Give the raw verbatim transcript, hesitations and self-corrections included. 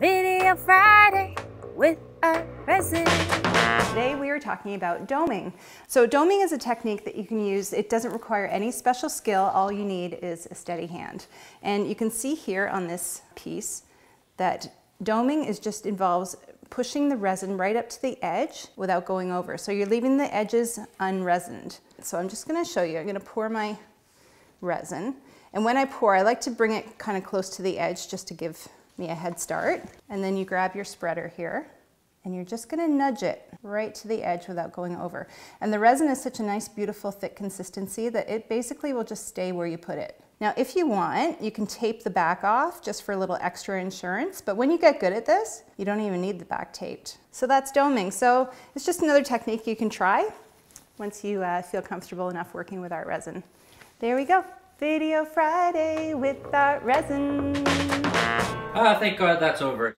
Video Friday with ArtResin. Today we are talking about doming. So doming is a technique that you can use. It doesn't require any special skill. All you need is a steady hand. And you can see here on this piece that doming is just involves pushing the resin right up to the edge without going over. So you're leaving the edges unresined. So I'm just going to show you. I'm going to pour my resin. And when I pour, I like to bring it kind of close to the edge just to give me a head start, and then you grab your spreader here and you're just going to nudge it right to the edge without going over. And the resin is such a nice, beautiful, thick consistency that it basically will just stay where you put it. Now if you want, you can tape the back off just for a little extra insurance, but when you get good at this, you don't even need the back taped. So that's doming. So it's just another technique you can try once you uh, feel comfortable enough working with ArtResin. There we go. Video Friday with ArtResin. Ah, thank God that's over.